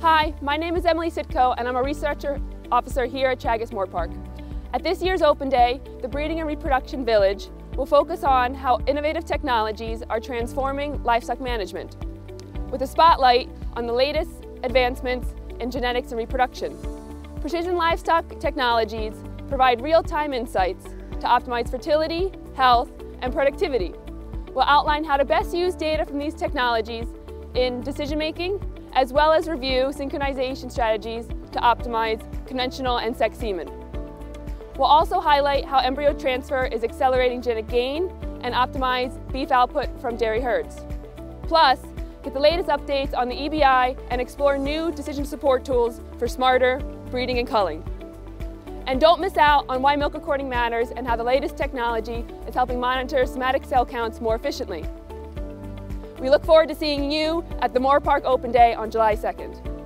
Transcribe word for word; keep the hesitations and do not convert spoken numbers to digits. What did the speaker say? Hi, my name is Emily Sitko and I'm a research officer here at Teagasc Moorepark. At this year's Open Day, the Breeding and Reproduction Village will focus on how innovative technologies are transforming livestock management, with a spotlight on the latest advancements in genetics and reproduction. Precision livestock technologies provide real-time insights to optimize fertility, health, and productivity. We'll outline how to best use data from these technologies in decision-making, as well as review synchronization strategies to optimize conventional and sex semen. We'll also highlight how embryo transfer is accelerating genetic gain and optimize beef output from dairy herds. Plus, get the latest updates on the E B I and explore new decision support tools for smarter breeding and culling. And don't miss out on why milk recording matters and how the latest technology is helping monitor somatic cell counts more efficiently. We look forward to seeing you at the Moorepark Open Day on July second.